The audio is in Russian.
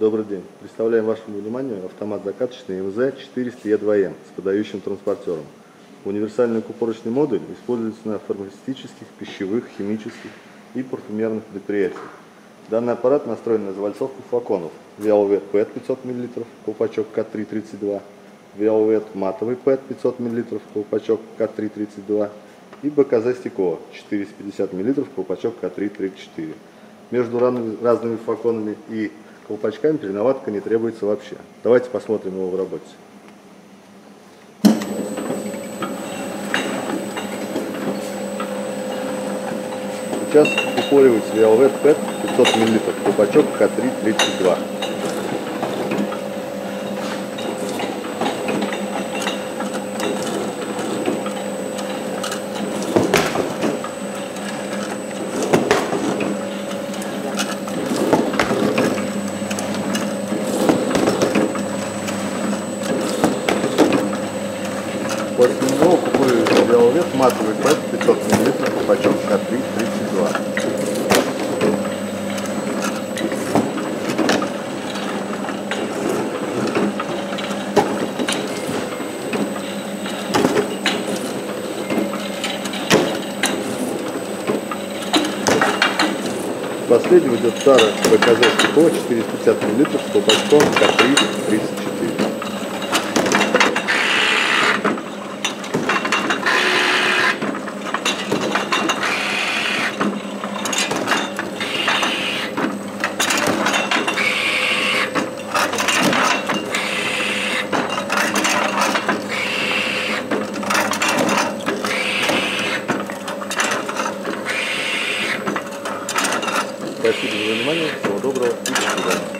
Добрый день. Представляем вашему вниманию автомат закаточный МЗ-400Е2М с подающим транспортером. Универсальный купорочный модуль используется на фармацевтических, пищевых, химических и парфюмерных предприятиях. Данный аппарат настроен на завальцовку флаконов. Виалвет ПЭТ 500 мл, колпачок К-3-32, Виалвет матовый ПЭТ 500 мл, колпачок К-3-32 и БКЗ стекло 450 мл, колпачок К-3-34. Между разными флаконами и колпачками переноватка не требуется вообще. Давайте посмотрим его в работе. Сейчас упоривается Виалвет ПЭТ 500 мл, колпачок К-3-32. После него купую Виалвет матовый ПЭТ 500 мл, колпачок К-3-32. Последним идет старое БКЗ стекло 450 мл, колпачком К-3-34. Спасибо за внимание, всего доброго и до свидания.